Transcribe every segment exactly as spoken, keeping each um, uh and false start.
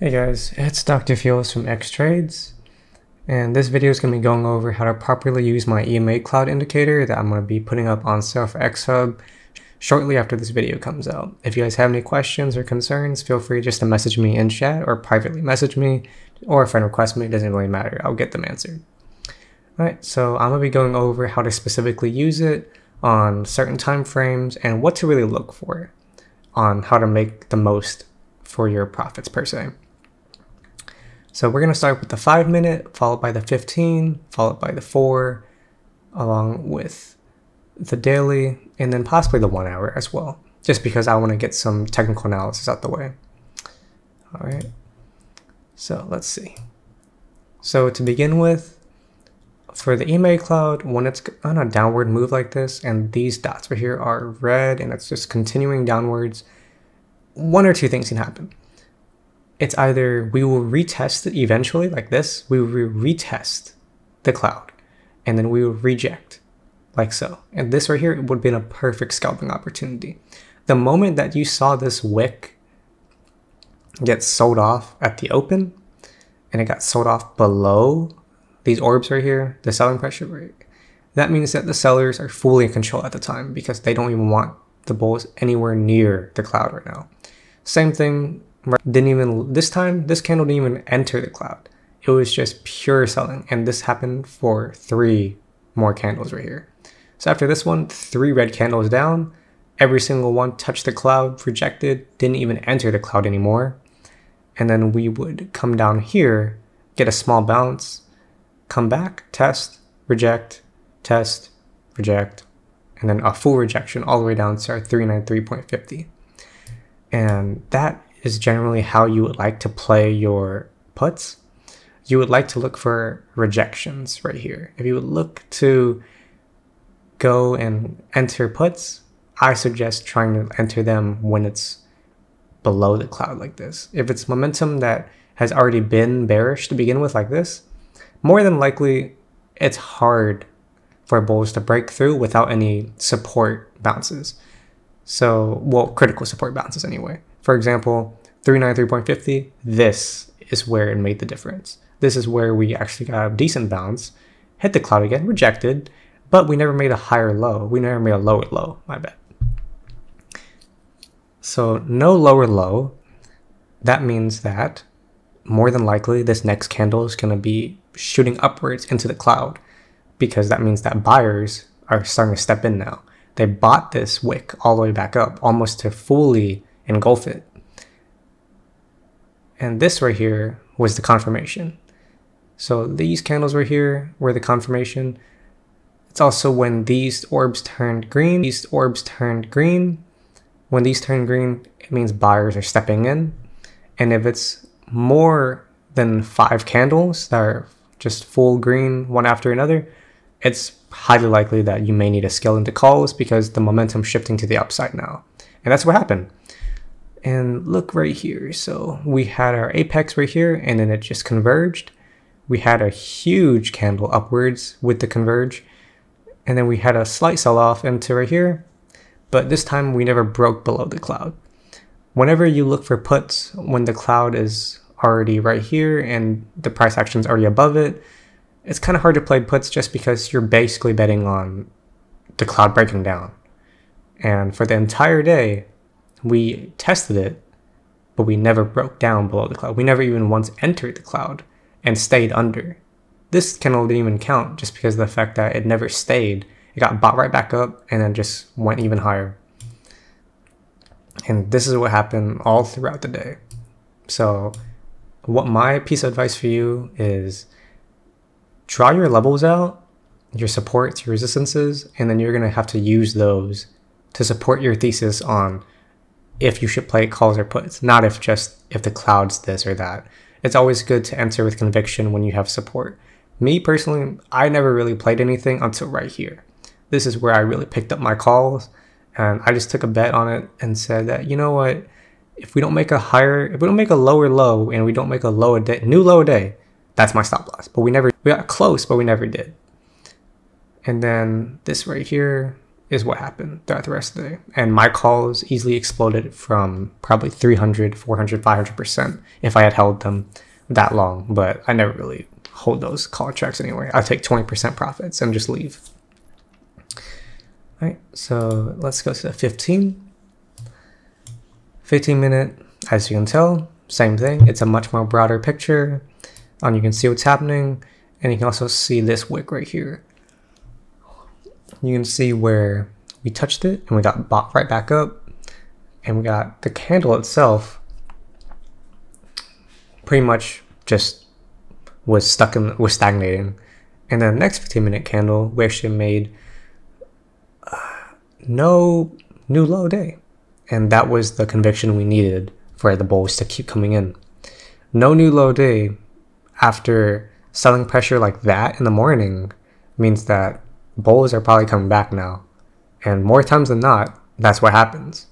Hey guys, it's DrPheelz from Xtrades, and this video is going to be going over how to properly use my E M A cloud indicator that I'm going to be putting up on sale for Xhub shortly after this video comes out. If you guys have any questions or concerns, feel free just to message me in chat or privately message me, or if a friend requests me, it doesn't really matter, I'll get them answered. Alright, so I'm going to be going over how to specifically use it on certain time frames and what to really look for on how to make the most for your profits per se. So we're going to start with the five minute, followed by the fifteen, followed by the four, along with the daily, and then possibly the one hour as well, just because I want to get some technical analysis out the way. All right, so let's see. So to begin with, for the E M A cloud, when it's on a downward move like this, and these dots right here are red, and it's just continuing downwards, one or two things can happen. It's either we will retest it eventually, like this, we will retest the cloud, and then we will reject, like so. And this right here would have been a perfect scalping opportunity. The moment that you saw this wick get sold off at the open, and it got sold off below these orbs right here, the selling pressure rate, that means that the sellers are fully in control at the time because they don't even want the bulls anywhere near the cloud right now. Same thing. Didn't even this time this candle didn't even enter the cloud. It was just pure selling, and this happened for three more candles right here. So after this one, three red candles down, every single one touched the cloud, rejected, didn't even enter the cloud anymore. And then we would come down here, get a small bounce, come back, test, reject, test, reject, and then a full rejection all the way down to our three ninety-three fifty. And that is generally how you would like to play your puts. You would like to look for rejections right here. If you would look to go and enter puts, I suggest trying to enter them when it's below the cloud like this. If it's momentum that has already been bearish to begin with like this, more than likely it's hard for bulls to break through without any support bounces. So, well, critical support bounces anyway. For example, three ninety-three fifty, this is where it made the difference. This is where we actually got a decent bounce, hit the cloud again, rejected, but we never made a higher low. We never made a lower low, my bad. So no lower low. That means that more than likely this next candle is going to be shooting upwards into the cloud, because that means that buyers are starting to step in now. They bought this wick all the way back up almost to fully engulf it. And this right here was the confirmation. So these candles right here were the confirmation. It's also when these orbs turned green, these orbs turned green. When these turn green, it means buyers are stepping in. And if it's more than five candles that are just full green one after another, it's highly likely that you may need to scale into calls because the momentum's shifting to the upside now. And that's what happened. And look right here. So we had our apex right here, and then it just converged. We had a huge candle upwards with the converge. And then we had a slight sell-off into right here. But this time we never broke below the cloud. Whenever you look for puts when the cloud is already right here and the price action's already above it, it's kind of hard to play puts just because you're basically betting on the cloud breaking down. And for the entire day, we tested it, but we never broke down below the cloud. We never even once entered the cloud and stayed under. This candle didn't even count just because of the fact that it never stayed. It got bought right back up and then just went even higher. And this is what happened all throughout the day. So what my piece of advice for you is, draw your levels out, your supports, your resistances, and then you're going to have to use those to support your thesis on if you should play calls or puts, not if just if the cloud's this or that. It's always good to enter with conviction when you have support. Me personally, I never really played anything until right here. This is where I really picked up my calls, and I just took a bet on it and said that, you know what, if we don't make a higher, if we don't make a lower low and we don't make a low a day, new low a day, that's my stop loss. But we never, we got close, but we never did. And then this right here is what happened throughout the rest of the day. And my calls easily exploded from probably three hundred, four hundred, five hundred percent if I had held them that long, but I never really hold those contracts anyway. I take twenty percent profits and just leave. All right, so let's go to the fifteen minute, as you can tell, same thing. It's a much more broader picture. Um, you can see what's happening, and you can also see this wick right here. You can see where we touched it and we got bought right back up, and we got the candle itself pretty much just was stuck in, was stagnating. And then the next fifteen minute candle, we actually made uh, no new low day. And that was the conviction we needed for the bulls to keep coming in. No new low day after selling pressure like that in the morning means that bulls are probably coming back now, and more times than not, that's what happens.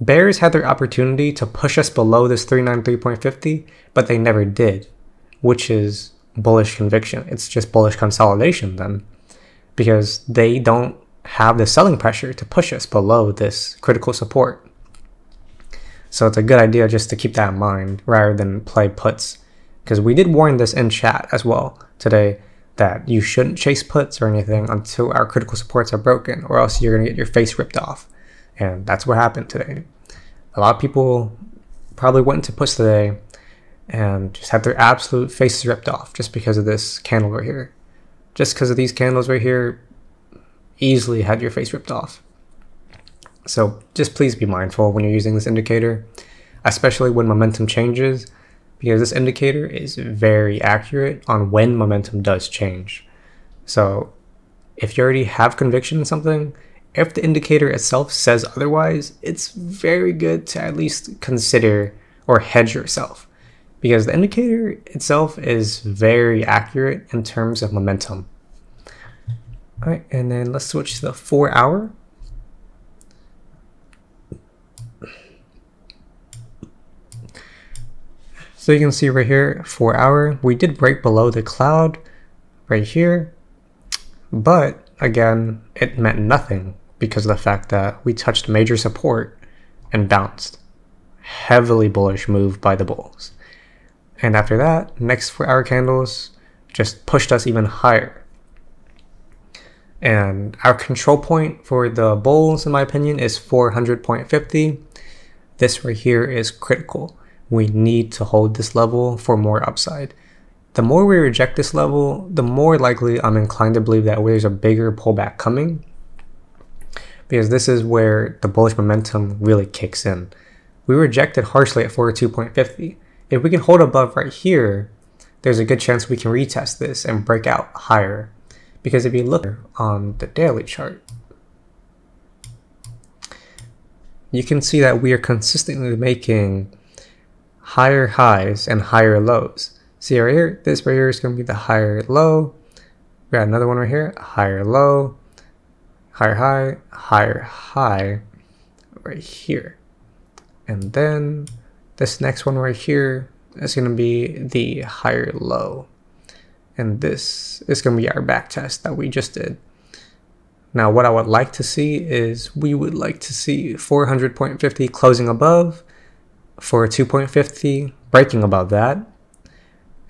Bears had their opportunity to push us below this three ninety-three fifty, but they never did, which is bullish conviction. It's just bullish consolidation then, because they don't have the selling pressure to push us below this critical support. So it's a good idea just to keep that in mind rather than play puts, because we did warn this in chat as well today, that you shouldn't chase puts or anything until our critical supports are broken, or else you're going to get your face ripped off. And that's what happened today. A lot of people probably went into puts today and just had their absolute faces ripped off just because of this candle right here. Just because of these candles right here, easily had your face ripped off. So just please be mindful when you're using this indicator, especially when momentum changes, because this indicator is very accurate on when momentum does change. So if you already have conviction in something, if the indicator itself says otherwise, it's very good to at least consider or hedge yourself, because the indicator itself is very accurate in terms of momentum. All right, and then let's switch to the four hour. So you can see right here, four hour, we did break below the cloud right here, but again, it meant nothing because of the fact that we touched major support and bounced. Heavily bullish move by the bulls. And after that, next four hour candles just pushed us even higher. And our control point for the bulls, in my opinion, is four hundred point fifty. This right here is critical. We need to hold this level for more upside. The more we reject this level, the more likely I'm inclined to believe that there's a bigger pullback coming, because this is where the bullish momentum really kicks in. We rejected harshly at forty-two point fifty. If we can hold above right here, there's a good chance we can retest this and break out higher. Because if you look on the daily chart, you can see that we are consistently making higher highs and higher lows. See right here, this right here is going to be the higher low. We got another one right here, higher low, higher high, higher high, right here. And then this next one right here is going to be the higher low. And this is going to be our back test that we just did. Now, what I would like to see is we would like to see four hundred point fifty closing above, for two point fifty breaking above that,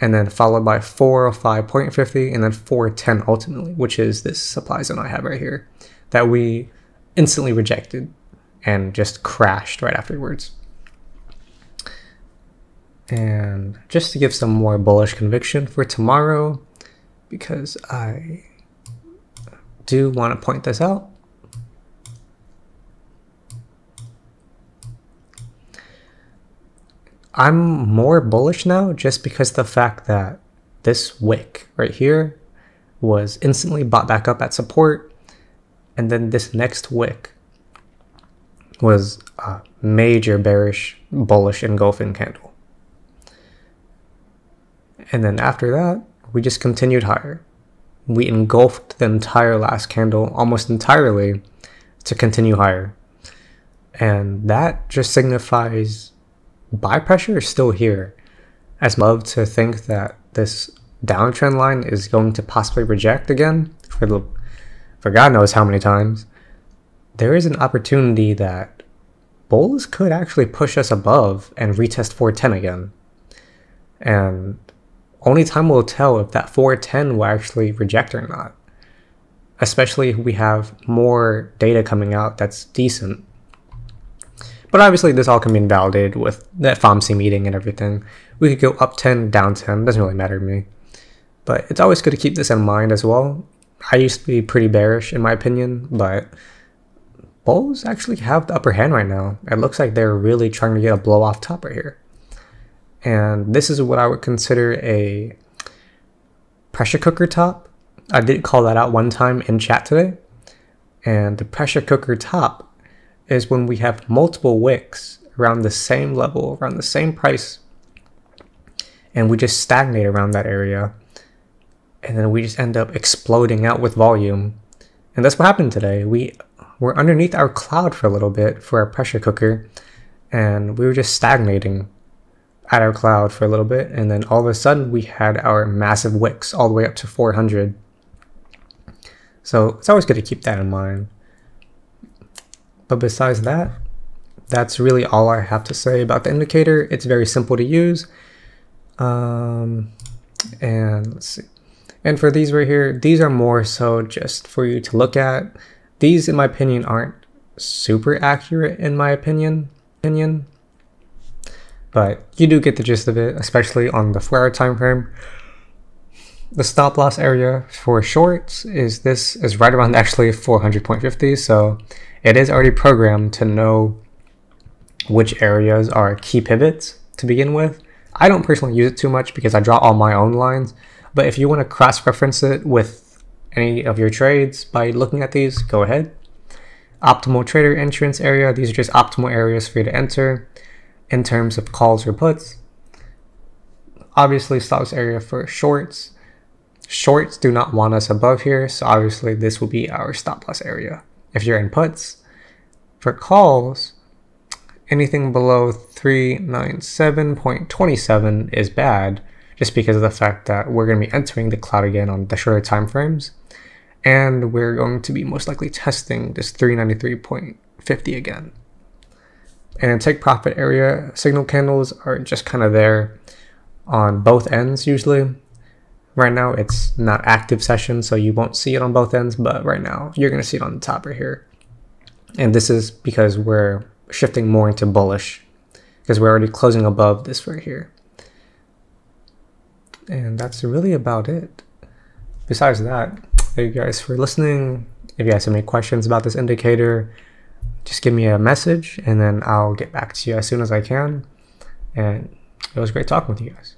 and then followed by four oh five point fifty, and then four ten ultimately, which is this supply zone I have right here that we instantly rejected and just crashed right afterwards. And just to give some more bullish conviction for tomorrow, because I do want to point this out, I'm more bullish now just because the fact that this wick right here was instantly bought back up at support, and then this next wick was a major bearish, bullish engulfing candle. And then after that, we just continued higher. We engulfed the entire last candle almost entirely to continue higher. And that just signifies buy pressure is still here. I'd love to think that this downtrend line is going to possibly reject again for the for God knows how many times, there is an opportunity that bulls could actually push us above and retest four ten again. And only time will tell if that four ten will actually reject or not, especially if we have more data coming out that's decent. But obviously this all can be invalidated with that F O M C meeting and everything. We could go up ten, down ten, doesn't really matter to me. But it's always good to keep this in mind as well. I used to be pretty bearish in my opinion, but bulls actually have the upper hand right now. It looks like they're really trying to get a blow off top right here. And this is what I would consider a pressure cooker top. I did call that out one time in chat today. And the pressure cooker top is when we have multiple wicks around the same level, around the same price, and we just stagnate around that area. And then we just end up exploding out with volume. And that's what happened today. We were underneath our cloud for a little bit for our pressure cooker, and we were just stagnating at our cloud for a little bit, and then all of a sudden we had our massive wicks all the way up to four hundred. So it's always good to keep that in mind. But besides that, that's really all I have to say about the indicator. It's very simple to use. Um, and let's see. And for these right here, these are more so just for you to look at. These, in my opinion, aren't super accurate, in my opinion, opinion. But you do get the gist of it, especially on the four hour time frame. The stop loss area for shorts is this is right around actually four hundred point five zero, so it is already programmed to know which areas are key pivots to begin with. I don't personally use it too much because I draw all my own lines. But if you want to cross-reference it with any of your trades by looking at these, go ahead. Optimal trader entrance area. These are just optimal areas for you to enter in terms of calls or puts. Obviously, stop loss area for shorts. Shorts do not want us above here, so obviously this will be our stop loss area if you're in puts. For calls, anything below three ninety-seven point two seven is bad, just because of the fact that we're going to be entering the cloud again on the shorter time frames, and we're going to be most likely testing this three ninety-three point five zero again. And take profit area, signal candles are just kind of there on both ends usually. Right now it's not active session, so you won't see it on both ends, but right now you're going to see it on the top right here. And this is because we're shifting more into bullish, because we're already closing above this right here. And that's really about it. Besides that, thank you guys for listening. If you guys have any questions about this indicator, just give me a message and then I'll get back to you as soon as I can. And it was great talking with you guys.